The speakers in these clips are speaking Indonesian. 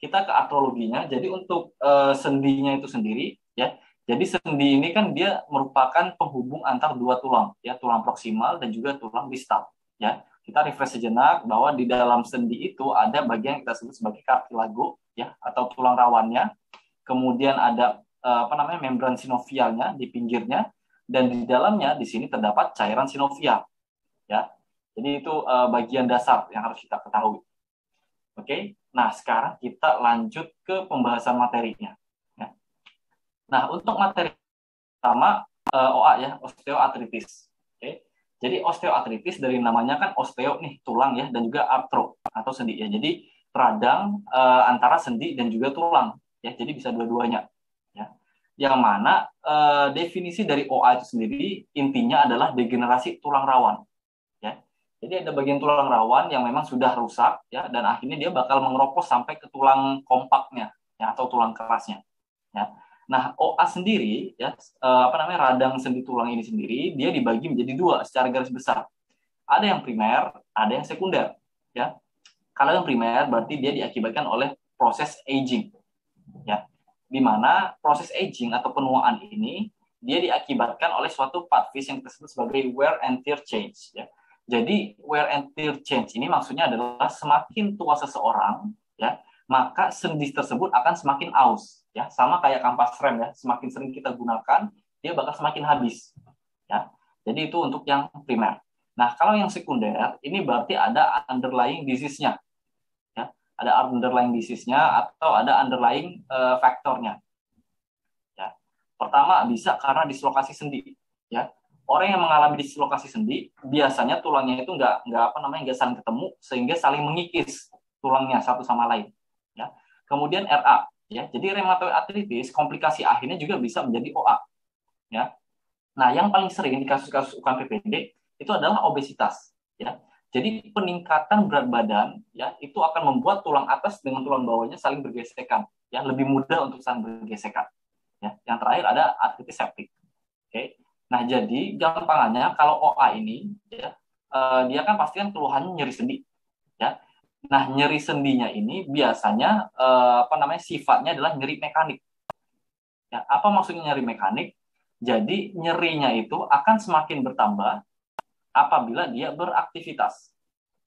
kita ke artrologinya. Jadi untuk sendinya itu sendiri, ya. Jadi sendi ini kan dia merupakan penghubung antar dua tulang, ya, tulang proksimal dan juga tulang distal, ya. Kita refresh sejenak bahwa di dalam sendi itu ada bagian yang kita sebut sebagai kartilago, ya, atau tulang rawannya. Kemudian ada membran sinovialnya di pinggirnya, dan di dalamnya di sini terdapat cairan sinovial, ya. Jadi itu bagian dasar yang harus kita ketahui. Oke, nah sekarang kita lanjut ke pembahasan materinya. Nah, untuk materi pertama OA, ya, osteoartritis. Oke. Jadi osteoartritis dari namanya kan osteo nih, tulang, ya, dan juga artro atau sendi, ya. Jadi radang antara sendi dan juga tulang, ya. Jadi bisa dua-duanya, ya. Yang mana definisi dari OA itu sendiri intinya adalah degenerasi tulang rawan, ya. Jadi ada bagian tulang rawan yang memang sudah rusak, ya, dan akhirnya dia bakal mengeropos sampai ke tulang kompaknya, ya, atau tulang kerasnya, ya. Nah, OA sendiri, ya, radang sendi tulang ini sendiri, dia dibagi menjadi dua secara garis besar. Ada yang primer, ada yang sekunder, ya. Kalau yang primer berarti dia diakibatkan oleh proses aging, ya. Di mana proses aging atau penuaan ini dia diakibatkan oleh suatu pathways yang disebut sebagai wear and tear change, ya. Jadi wear and tear change ini maksudnya adalah semakin tua seseorang, ya, maka sendi tersebut akan semakin aus, ya, sama kayak kampas rem, ya, semakin sering kita gunakan dia bakal semakin habis, ya. Jadi itu untuk yang primer. Nah, kalau yang sekunder ini berarti ada underlying disease-nya, ya, ada underlying disease-nya atau ada underlying faktornya, ya. Pertama bisa karena dislokasi sendi, ya. Orang yang mengalami dislokasi sendi biasanya tulangnya itu nggak saling ketemu sehingga saling mengikis tulangnya satu sama lain. Ya. Kemudian RA, ya. Jadi rematoid artritis komplikasi akhirnya juga bisa menjadi OA, ya. Nah, yang paling sering di kasus-kasus UKM PPD itu adalah obesitas, ya. Jadi peningkatan berat badan, ya, itu akan membuat tulang atas dengan tulang bawahnya saling bergesekan, ya, lebih mudah untuk saling bergesekan, ya. Yang terakhir ada artritis septik. Oke. Nah, jadi gampangannya kalau OA ini, ya, dia kan pasti kan keluhan nyeri sendi, ya. Nah, nyeri sendinya ini biasanya sifatnya adalah nyeri mekanik. Ya, apa maksudnya nyeri mekanik? Jadi nyerinya itu akan semakin bertambah apabila dia beraktivitas.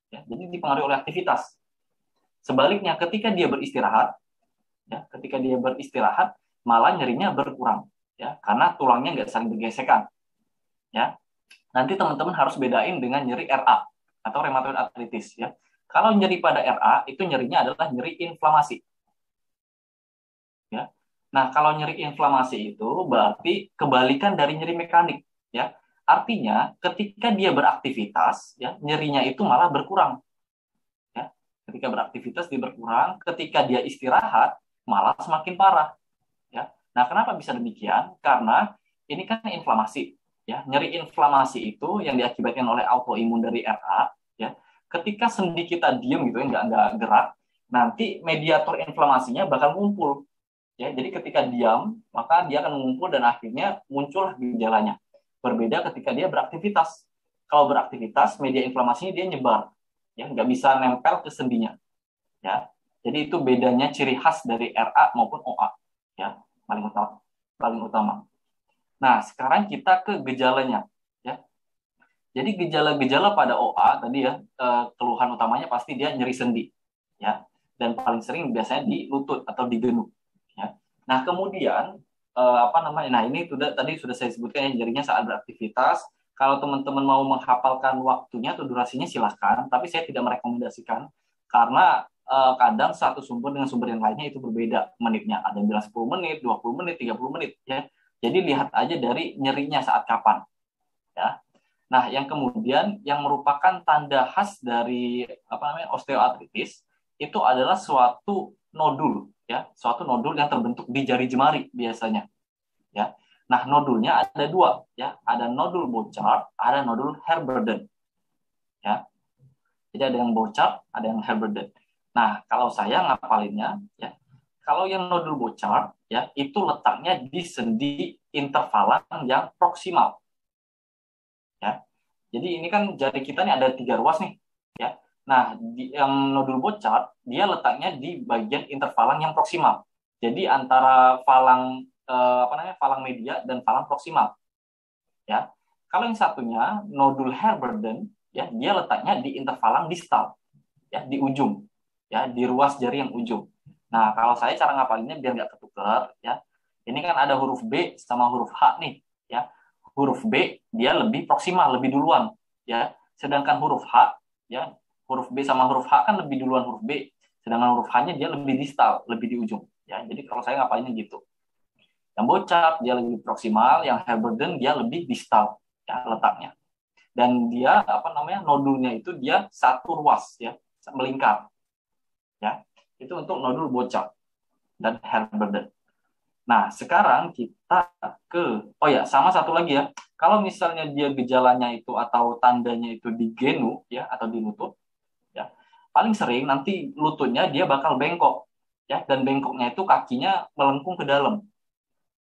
Ya, jadi dipengaruhi oleh aktivitas. Sebaliknya ketika dia beristirahat, ya, malah nyerinya berkurang, ya, karena tulangnya nggak saling bergesekan. Ya. Nanti teman-teman harus bedain dengan nyeri RA atau rematoid artritis, ya. Kalau nyeri pada RA itu nyerinya adalah nyeri inflamasi, ya. Nah, kalau nyeri inflamasi itu berarti kebalikan dari nyeri mekanik, ya. Artinya ketika dia beraktivitas, ya, nyerinya itu malah berkurang, ya. Ketika beraktivitas dia berkurang, ketika dia istirahat malah semakin parah, ya. Nah, kenapa bisa demikian? Karena ini kan inflamasi, ya. Nyeri inflamasi itu yang diakibatkan oleh autoimun dari RA, ya. Ketika sendi kita diam gitu, nggak gerak, nanti mediator inflamasinya bakal ngumpul, ya. Jadi ketika diam, maka dia akan mengumpul dan akhirnya muncul gejalanya. Berbeda ketika dia beraktivitas. Kalau beraktivitas, media inflamasinya dia nyebar, ya, nggak bisa nempel ke sendinya, ya. Jadi itu bedanya ciri khas dari RA maupun OA, ya, paling utama. Nah, sekarang kita ke gejalanya. Jadi gejala-gejala pada OA tadi, ya, keluhan utamanya pasti dia nyeri sendi, ya, dan paling sering biasanya di lutut atau di genuk, ya. Nah, kemudian nah ini tadi sudah saya sebutkan, ya, nyerinya saat beraktivitas. Kalau teman-teman mau menghafalkan waktunya atau durasinya silahkan, tapi saya tidak merekomendasikan karena kadang satu sumber dengan sumber yang lainnya itu berbeda menitnya. Ada yang bilang 10 menit, 20 menit, 30 menit, ya. Jadi lihat aja dari nyerinya saat kapan, ya. Nah, yang kemudian yang merupakan tanda khas dari osteoartritis itu adalah suatu nodul, ya, suatu nodul yang terbentuk di jari jemari biasanya, ya. Nah, nodulnya ada dua, ya, ada nodul Bouchard, ada nodul Heberden, ya. Jadi ada yang Bouchard, ada yang Heberden. Nah, kalau saya ngapalinnya, ya, kalau yang nodul Bouchard, ya, itu letaknya di sendi intervalan yang proksimal. Jadi ini kan jari kita nih ada tiga ruas nih, ya. Nah, yang nodul Bouchard, dia letaknya di bagian interfalang yang proksimal. Jadi antara falang falang media dan falang proksimal. Ya. Kalau yang satunya nodul Heberden, ya, dia letaknya di interfalang distal. Ya, di ujung. Ya, di ruas jari yang ujung. Nah, kalau saya cara ngapalinnya biar nggak ketukar, ya. Ini kan ada huruf B sama huruf H nih, ya. Huruf B dia lebih proksimal, lebih duluan, ya. Sedangkan huruf H, ya, huruf B sama huruf H kan lebih duluan huruf B, sedangkan huruf H-nya dia lebih distal, lebih di ujung, ya. Jadi kalau saya ngapainnya gitu. Yang Bouchard dia lebih proksimal, yang Heberden dia lebih distal, ya, letaknya. Dan dia nodulnya itu dia satu ruas, ya, melingkar. Ya. Itu untuk nodul Bouchard dan Heberden. Nah, sekarang kita ke sama satu lagi ya. Kalau misalnya dia gejalanya itu atau tandanya itu di genu, ya, atau di lutut, ya. Paling sering nanti lututnya dia bakal bengkok, ya, dan bengkoknya itu kakinya melengkung ke dalam.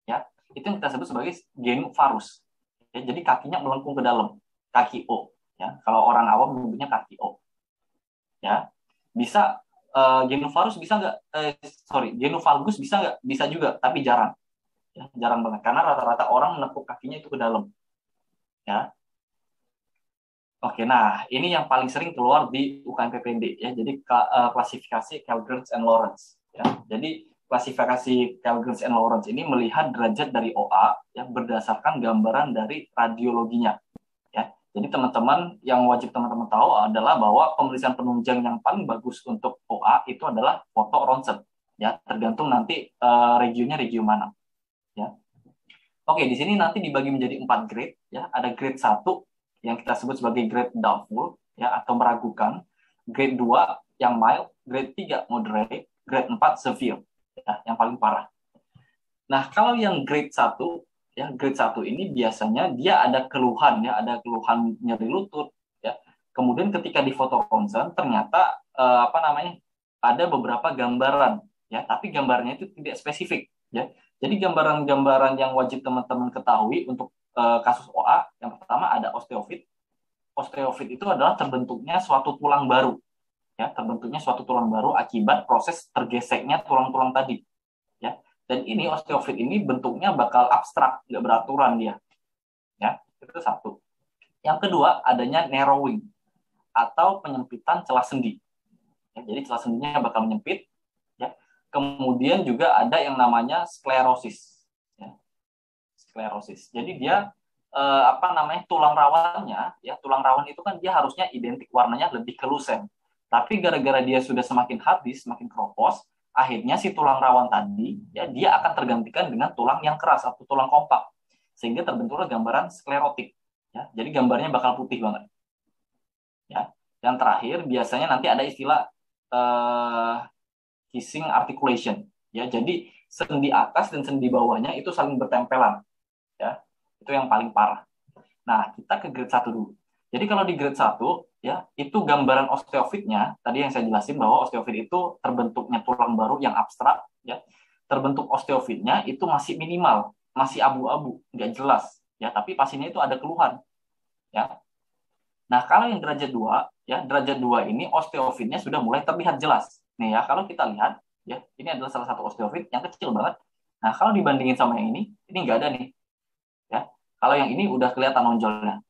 Ya. Itu yang kita sebut sebagai genu varus. Ya, jadi kakinya melengkung ke dalam, kaki O, ya. Kalau orang awam menyebutnya kaki O. Ya. Bisa genu varus bisa nggak? Genu valgus bisa nggak? Bisa juga, tapi jarang. Ya, jarang banget. Karena rata-rata orang menekuk kakinya itu ke dalam. Ya. Oke, nah ini yang paling sering keluar di UKMPPND. Ya, jadi klasifikasi Kellgrens and Lawrence. Ya. Jadi klasifikasi Kellgrens and Lawrence ini melihat derajat dari OA yang berdasarkan gambaran dari radiologinya. Ya. Jadi teman-teman, yang wajib teman-teman tahu adalah bahwa pemeriksaan penunjang yang paling bagus untuk OA itu adalah foto ronsen. Ya, tergantung nanti regionnya regio mana. Ya. Oke, di sini nanti dibagi menjadi 4 grade. Ya, ada grade 1 yang kita sebut sebagai grade doubtful, ya, atau meragukan. Grade 2 yang mild, grade 3 moderate, grade 4 severe, ya, yang paling parah. Nah, kalau yang grade 1, ya, grade 1 ini biasanya dia ada keluhan, ya, ada keluhan nyeri lutut, ya. Kemudian ketika di foto ronsen ternyata ada beberapa gambaran, ya, tapi gambarnya itu tidak spesifik, ya. Jadi gambaran-gambaran yang wajib teman-teman ketahui untuk kasus OA, yang pertama ada osteofit. Osteofit itu adalah terbentuknya suatu tulang baru, ya, terbentuknya suatu tulang baru akibat proses tergeseknya tulang-tulang tadi, ya. Dan ini osteofit ini bentuknya bakal abstrak, nggak beraturan dia. Ya, itu satu. Yang kedua, adanya narrowing atau penyempitan celah sendi. Ya, jadi celah sendinya bakal menyempit. Ya. Kemudian juga ada yang namanya sklerosis. Ya. Sklerosis. Jadi dia tulang rawannya, ya, tulang rawan itu kan dia harusnya identik warnanya lebih kelusen. Tapi gara-gara dia sudah semakin habis, semakin keropos, akhirnya si tulang rawan tadi, ya, dia akan tergantikan dengan tulang yang keras atau tulang kompak, sehingga terbentuklah gambaran sklerotik, ya. Jadi gambarnya bakal putih banget, ya. Yang terakhir biasanya nanti ada istilah kissing articulation, ya. Jadi sendi atas dan sendi bawahnya itu saling bertempelan, ya. Itu yang paling parah. Nah, kita ke grade 1 dulu. Jadi kalau di grade 1, ya, itu gambaran osteofitnya tadi yang saya jelasin bahwa osteofit itu terbentuknya tulang baru yang abstrak, ya. Terbentuk osteofitnya itu masih minimal, masih abu-abu, nggak jelas, ya, tapi pasiennya itu ada keluhan, ya. Nah, kalau yang derajat 2, ya, derajat 2 ini osteofitnya sudah mulai terlihat jelas. Nih, ya, kalau kita lihat, ya, ini adalah salah satu osteofit yang kecil banget. Nah, kalau dibandingin sama yang ini nggak ada nih, ya. Kalau yang ini udah kelihatan nonjolnya,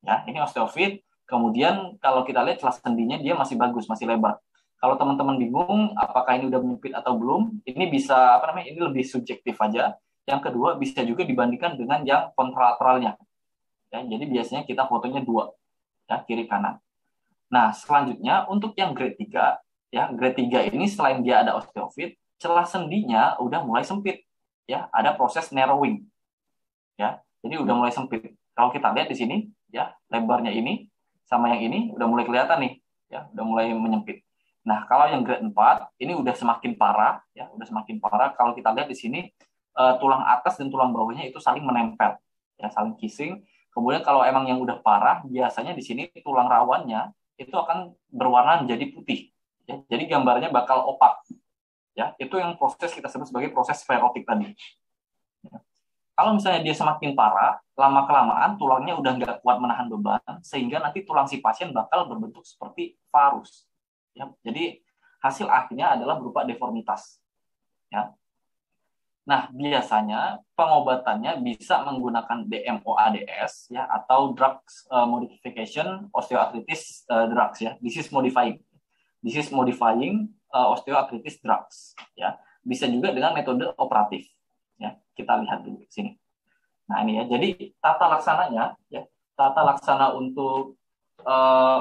ya, ini osteofit. Kemudian kalau kita lihat celah sendinya dia masih bagus, masih lebar. Kalau teman-teman bingung apakah ini udah menyempit atau belum, ini bisa ini lebih subjektif aja. Yang kedua bisa juga dibandingkan dengan yang kontralateralnya. Ya, jadi biasanya kita fotonya 2, ya, kiri kanan. Nah, selanjutnya untuk yang grade 3, ya, grade 3 ini selain dia ada osteofit, celah sendinya udah mulai sempit, ya, ada proses narrowing. Ya, jadi udah mulai sempit. Kalau kita lihat di sini, ya, lebarnya ini sama yang ini udah mulai kelihatan nih, ya, udah mulai menyempit. Nah, kalau yang grade 4 ini udah semakin parah, ya, udah semakin parah. Kalau kita lihat di sini tulang atas dan tulang bawahnya itu saling menempel, ya, saling kissing. Kemudian kalau emang yang udah parah, biasanya di sini tulang rawannya itu akan berwarna menjadi putih, ya. Jadi gambarnya bakal opak, ya. Itu yang proses kita sebut sebagai proses sklerotik tadi. Kalau misalnya dia semakin parah, lama-kelamaan tulangnya udah nggak kuat menahan beban, sehingga nanti tulang si pasien bakal berbentuk seperti varus. Ya, jadi hasil akhirnya adalah berupa deformitas. Ya. Nah, biasanya pengobatannya bisa menggunakan DMOADs, ya, atau drugs modification osteoarthritis drugs, ya, disease modifying osteoarthritis drugs, ya. Bisa juga dengan metode operatif. Ya, kita lihat dulu sini. Nah, ini ya. Jadi tata laksananya ya, tata laksana untuk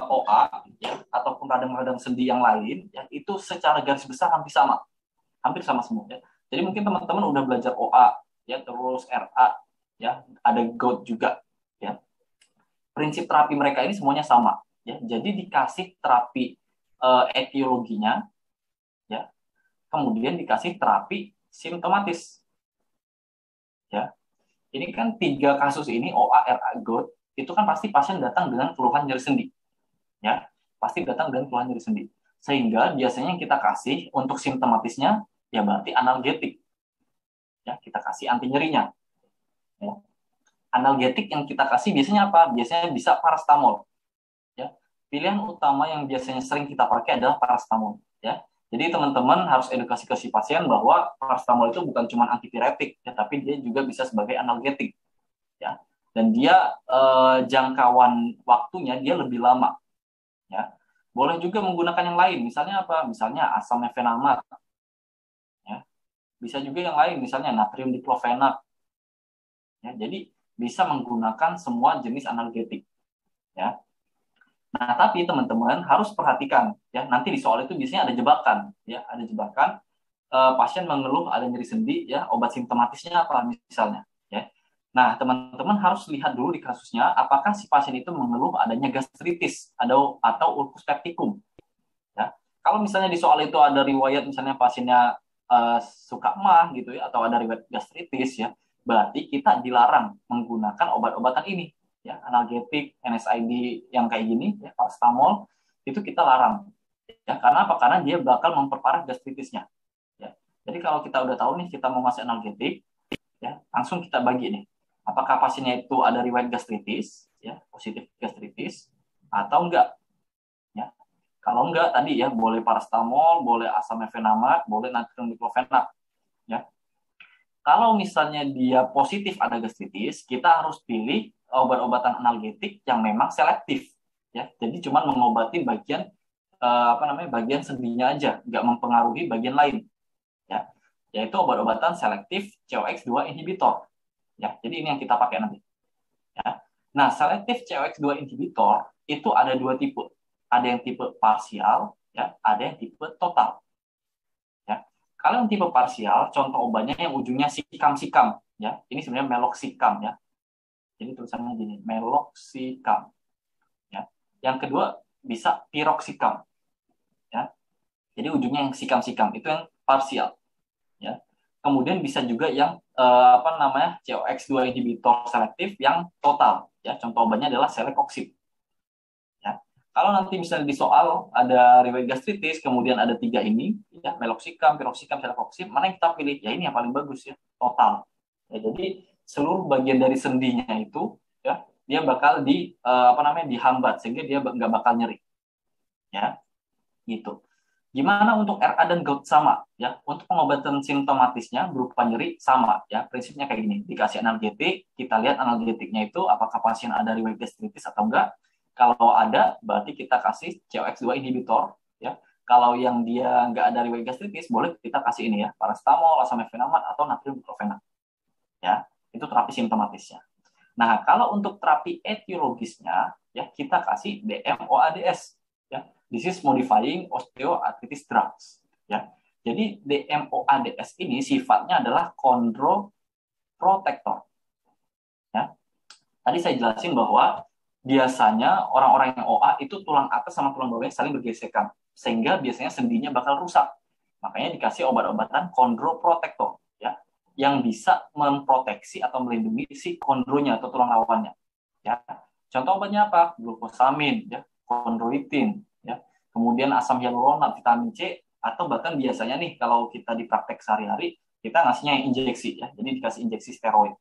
OA ya, ataupun radang-radang sendi yang lain ya, itu secara garis besar hampir sama semua ya. Jadi mungkin teman-teman udah belajar OA ya, terus RA ya, ada gout juga ya. Prinsip terapi mereka ini semuanya sama ya. Jadi dikasih terapi etiologinya ya. Kemudian dikasih terapi simptomatis. Ya. Ini kan 3 kasus ini OA, RA, gout, itu kan pasti pasien datang dengan keluhan nyeri sendi. Ya, pasti datang dengan keluhan nyeri sendi. Sehingga biasanya yang kita kasih untuk simptomatisnya ya berarti analgetik. Ya, kita kasih anti nyerinya. Ya. Analgetik yang kita kasih biasanya apa? Biasanya bisa paracetamol. Ya. Pilihan utama yang biasanya sering kita pakai adalah paracetamol, ya. Jadi teman-teman harus edukasi ke si pasien bahwa paracetamol itu bukan cuma antipiretik, ya, tapi dia juga bisa sebagai analgetik, ya. Dan dia jangkauan waktunya dia lebih lama, ya. Boleh juga menggunakan yang lain, misalnya apa? Misalnya asam mefenamat, ya. Bisa juga yang lain, misalnya natrium diklofenak, ya. Jadi bisa menggunakan semua jenis analgetik, ya. Nah, tapi teman-teman harus perhatikan ya, nanti di soal itu biasanya ada jebakan ya, ada jebakan pasien mengeluh ada nyeri sendi ya, obat simptomatisnya apa misalnya ya. Nah, teman-teman harus lihat dulu di kasusnya apakah si pasien itu mengeluh adanya gastritis atau ulcus pepticum. Ya. Kalau misalnya di soal itu ada riwayat misalnya pasiennya suka emah gitu ya, atau ada riwayat gastritis ya, berarti kita dilarang menggunakan obat-obatan ini. Ya, analgetik, NSAID yang kayak gini, ya, paracetamol itu kita larang. Ya, karena apa? Karena dia bakal memperparah gastritisnya. Ya. Jadi kalau kita udah tahu nih kita mau ngasih analgetik, ya, langsung kita bagi nih. Apakah pasiennya itu ada riwayat gastritis, ya, positif gastritis atau enggak? Ya. Kalau enggak tadi ya boleh paracetamol, boleh asam mefenamat, boleh natrium diklofenak. Ya. Kalau misalnya dia positif ada gastritis, kita harus pilih obat-obatan analgetik yang memang selektif, ya. Jadi cuma mengobati bagian bagian sendinya aja, nggak mempengaruhi bagian lain, ya. Yaitu obat-obatan selektif COX2 inhibitor, ya. Jadi ini yang kita pakai nanti. Ya. Nah, selektif COX2 inhibitor itu ada 2 tipe, ada yang tipe parsial, ya, ada yang tipe total. Ya. Kalau yang tipe parsial, contoh obatnya yang ujungnya sikam-sikam, ya. Ini sebenarnya meloxicam, ya. Jadi tulisannya gini, meloxicam. Ya. Yang kedua bisa piroxicam. Ya. Jadi ujungnya yang sikam-sikam itu yang parsial. Ya. Kemudian bisa juga yang COX2 inhibitor selektif yang total. Ya. Contoh obatnya adalah selekoxib. Ya. Kalau nanti misalnya di soal ada riwayat gastritis, kemudian ada 3 ini, ya, meloxicam, piroxicam, selekoxib, mana yang kita pilih? Ya ini yang paling bagus ya, total. Ya, jadi seluruh bagian dari sendinya itu ya dia bakal dihambat sehingga dia nggak bakal nyeri ya gitu. Gimana untuk RA dan gout? Sama ya, untuk pengobatan simptomatisnya berupa nyeri sama ya, prinsipnya kayak gini, dikasih analgetik, kita lihat analgetiknya itu apakah pasien ada riwayat gastritis atau enggak. Kalau ada berarti kita kasih COX2 inhibitor ya. Kalau yang dia nggak ada riwayat gastritis boleh kita kasih ini ya, paracetamol, asam mefenamat atau natrium diklofenak ya. Itu terapi simptomatisnya. Nah, kalau untuk terapi etiologisnya, ya kita kasih DMOADs, ya, disease modifying osteoarthritis drugs, ya. Jadi DMOADs ini sifatnya adalah kondroprotector. Ya. Tadi saya jelasin bahwa biasanya orang-orang yang OA itu tulang atas sama tulang bawahnya saling bergesekan, sehingga biasanya sendinya bakal rusak. Makanya dikasih obat-obatan kondroprotector yang bisa memproteksi atau melindungi si kondronya atau tulang rawannya. Ya. Contoh obatnya apa? Glukosamin, ya, kondroitin, ya. Kemudian asam hialuronat, vitamin C, atau bahkan biasanya nih kalau kita di praktek sehari-hari, kita ngasihnya yang injeksi ya. Jadi dikasih injeksi steroid.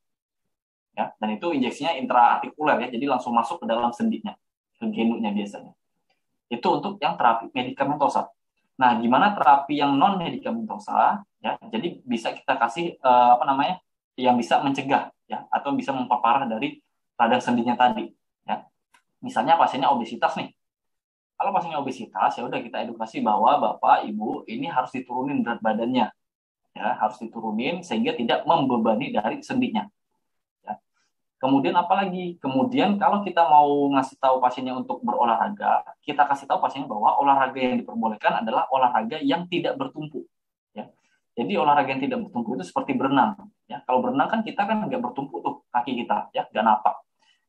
ya. Dan itu injeksinya intraartikuler ya, jadi langsung masuk ke dalam sendinya, ke genunya biasanya. Itu untuk yang terapi medikamentosa. Nah, gimana terapi yang non medikamentosa ya? Jadi bisa kita kasih yang bisa mencegah ya, atau bisa memperparah dari radang sendinya tadi ya. Misalnya pasiennya obesitas nih. Kalau pasiennya obesitas, ya udah kita edukasi bahwa Bapak, Ibu ini harus diturunin berat badannya. Ya, harus diturunin sehingga tidak membebani dari sendinya. Ya. Kemudian apalagi? Kemudian kalau kita mau ngasih tahu pasiennya untuk berolahraga, kita kasih tahu pasiennya bahwa olahraga yang diperbolehkan adalah olahraga yang tidak bertumpu. Ya. Jadi olahraga yang tidak bertumpu itu seperti berenang. Ya. Kalau berenang kan kita kan nggak bertumpu tuh kaki kita, ya nggak napak.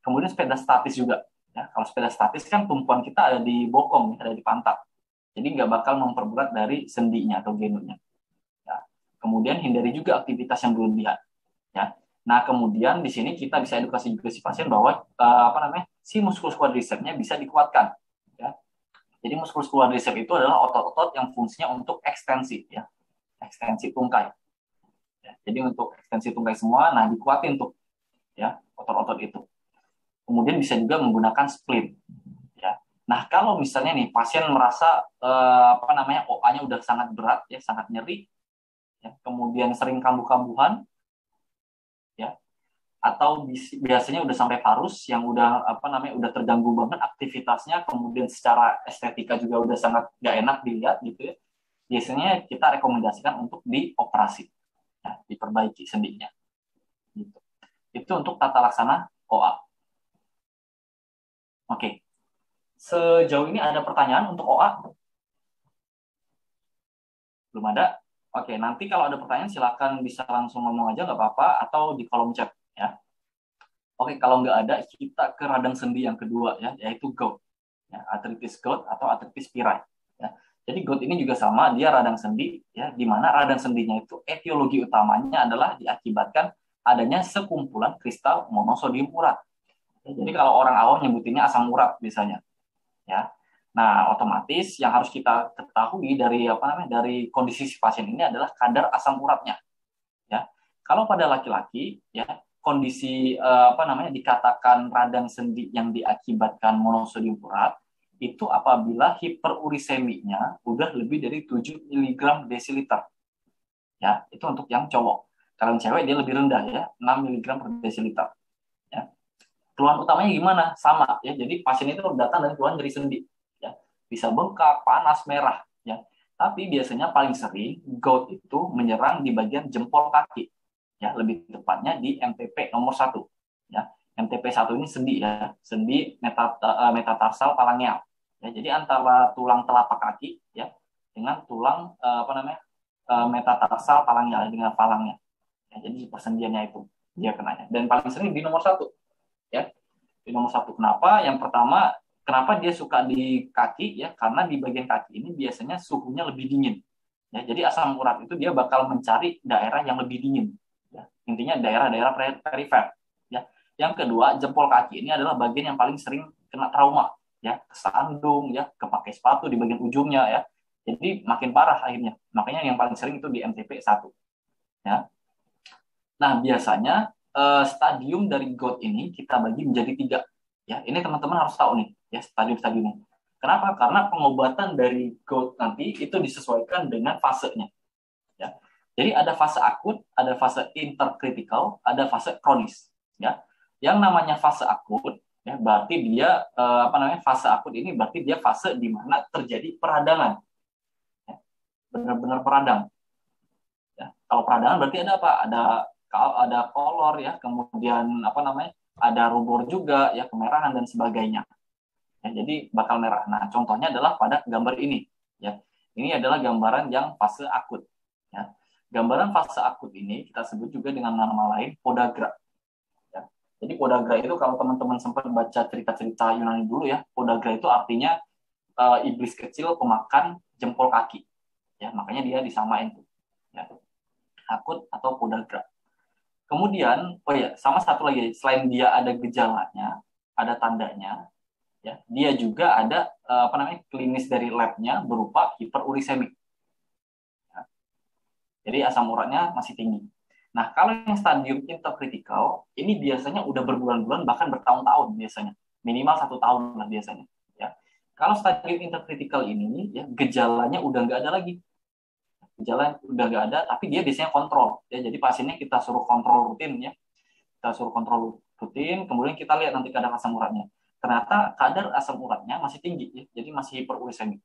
Kemudian sepeda statis juga. Ya. Kalau sepeda statis kan tumpuan kita ada di bokong, ada di pantat. Jadi nggak bakal memperberat dari sendinya atau genunya. Kemudian hindari juga aktivitas yang berlebihan, ya. Nah, kemudian di sini kita bisa edukasi juga si pasien bahwa si muskulus quadricepsnya bisa dikuatkan, ya. Jadi muskulus quadriceps itu adalah otot-otot yang fungsinya untuk ekstensi, ya, ekstensi tungkai. Ya, jadi untuk ekstensi tungkai semua, nah dikuatin tuh, ya, otot-otot itu. Kemudian bisa juga menggunakan spleen, ya. Nah, kalau misalnya nih pasien merasa OA-nya udah sangat berat, ya, sangat nyeri. Ya, kemudian sering kambuh-kambuhan, ya, atau biasanya udah sampai parus yang udah terganggu banget aktivitasnya, kemudian secara estetika juga udah sangat nggak enak dilihat gitu ya. Biasanya kita rekomendasikan untuk dioperasi, ya, diperbaiki sendinya. Gitu. Itu untuk tata laksana OA. Oke, sejauh ini ada pertanyaan untuk OA? Belum ada. Oke, nanti kalau ada pertanyaan silakan bisa langsung ngomong aja nggak apa-apa atau di kolom chat ya. Oke, kalau nggak ada kita ke radang sendi yang kedua ya, yaitu gout, ya, artritis gout atau artritis pirae. Ya. Jadi gout ini juga sama, dia radang sendi ya, di mana radang sendinya itu etiologi utamanya adalah diakibatkan adanya sekumpulan kristal monosodium urat. Ya, jadi kalau orang awam nyebutinnya asam urat biasanya, ya. Nah, otomatis yang harus kita ketahui dari dari kondisi si pasien ini adalah kadar asam uratnya. Ya. Kalau pada laki-laki ya, kondisi dikatakan radang sendi yang diakibatkan monosodium urat itu apabila hiperuriseminya udah lebih dari 7 mg desiliter. Ya, itu untuk yang cowok. Kalau yang cewek dia lebih rendah ya, 6 mg per desiliter. Ya. Keluhan utamanya gimana? Sama ya. Jadi pasien itu datang dan keluhan dari sendi. Bisa bengkak, panas, merah, ya. Tapi biasanya paling sering gout itu menyerang di bagian jempol kaki, ya. Lebih tepatnya di MTP nomor 1, ya. MTP 1 ini sendi, ya, sendi metatarsal palangeal. Ya, jadi antara tulang telapak kaki, ya, dengan tulang metatarsal palangeal dengan palangnya. Ya, jadi persendiannya itu dia kenanya. Dan paling sering di nomor 1, ya. Di nomor 1 kenapa? Yang pertama, kenapa dia suka di kaki ya? Karena di bagian kaki ini biasanya suhunya lebih dingin. Ya, jadi asam urat itu dia bakal mencari daerah yang lebih dingin. Ya, intinya daerah-daerah perifer. Ya. Yang kedua, jempol kaki ini adalah bagian yang paling sering kena trauma. Ya, kesandung, ya, kepakai sepatu di bagian ujungnya ya. Jadi makin parah akhirnya. Makanya yang paling sering itu di MTP 1. Ya. Nah biasanya stadium dari gout ini kita bagi menjadi 3. Ya, ini teman-teman harus tahu nih. Ya, stadium-stadiumnya. Kenapa? Karena pengobatan dari gout nanti itu disesuaikan dengan fasenya. Ya. Jadi ada fase akut, ada fase interkritikal, ada fase kronis. Ya. Yang namanya fase akut, ya, berarti dia fase akut ini berarti dia fase di mana terjadi peradangan. Ya. Benar-benar peradang. Ya. Kalau peradangan berarti ada apa? Ada kolor ya, kemudian ada rubor juga ya, kemerahan dan sebagainya. Ya, jadi bakal merah. Nah, contohnya adalah pada gambar ini. Ya, ini adalah gambaran yang fase akut. Ya, gambaran fase akut ini kita sebut juga dengan nama lain podagra. Ya, jadi podagra itu kalau teman-teman sempat baca cerita-cerita Yunani dulu ya, podagra itu artinya iblis kecil pemakan jempol kaki. Ya, makanya dia disamain tuh. Ya, akut atau podagra. Kemudian, sama satu lagi, selain dia ada gejalanya, ada tandanya. Ya, dia juga ada klinis dari labnya berupa hiperurisemik. Ya. Jadi asam uratnya masih tinggi. Nah, kalau yang stadium interkritikal, ini biasanya udah berbulan-bulan, bahkan bertahun-tahun biasanya. Minimal 1 tahun lah biasanya. Ya. Kalau stadium interkritikal ini, ya, gejalanya udah nggak ada lagi. Gejala udah nggak ada, tapi dia biasanya kontrol. Ya. Jadi pasiennya kita suruh kontrol rutin. Ya. Kita suruh kontrol rutin, kemudian kita lihat nanti kadar asam uratnya. Ternyata kadar asam uratnya masih tinggi, ya. Jadi masih hiperursemik.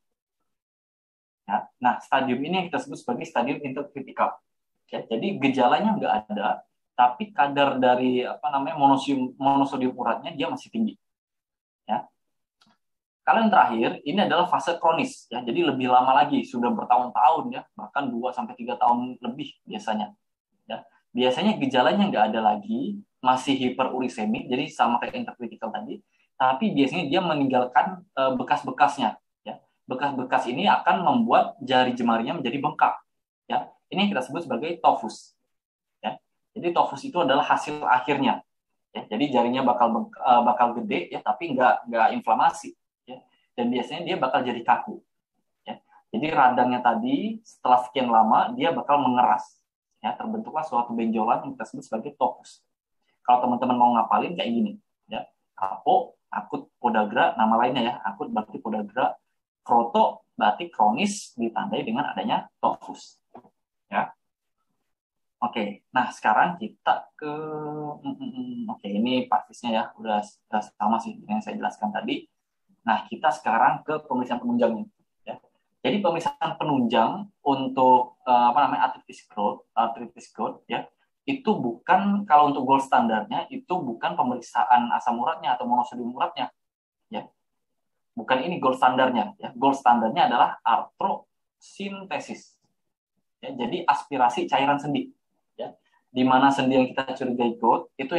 Ya. Nah, stadium ini yang kita sebut sebagai stadium interkritikal. Ya, jadi gejalanya nggak ada, tapi kadar dari monosodium uratnya dia masih tinggi. Ya. Kalau yang terakhir, ini adalah fase kronis. Ya, jadi lebih lama lagi, sudah bertahun-tahun, ya, bahkan 2-3 tahun lebih biasanya. Ya. Biasanya gejalanya nggak ada lagi, masih hiperursemik, jadi sama kayak interkritikal tadi, tapi biasanya dia meninggalkan bekas-bekasnya. Ya. Bekas-bekas ini akan membuat jari jemarinya menjadi bengkak. Ya. Ini kita sebut sebagai tofus. Ya. Jadi tofus itu adalah hasil akhirnya. Ya. Jadi jarinya bakal gede, ya, tapi nggak inflamasi. Ya. Dan biasanya dia bakal jadi kaku. Ya. Jadi radangnya tadi setelah sekian lama dia bakal mengeras. Ya. Terbentuklah suatu benjolan yang kita sebut sebagai tofus. Kalau teman-teman mau ngapalin kayak gini, ya, kapo akut podagra, nama lainnya ya, akut berarti podagra, kroto berarti kronis ditandai dengan adanya tofus. Ya. Oke, nah sekarang kita ke oke, ini pasisnya ya, udah sama sih yang saya jelaskan tadi. Nah, kita sekarang ke pemeriksaan penunjangnya. Ya. Jadi pemeriksaan penunjang untuk artritis gout ya, itu bukan, kalau untuk gold standarnya itu bukan pemeriksaan asam uratnya atau monosodium uratnya. Ya. Bukan ini gold standarnya ya. Gold standarnya adalah artrosintesis. Ya, jadi aspirasi cairan sendi, ya, di mana sendi yang kita curigai gout itu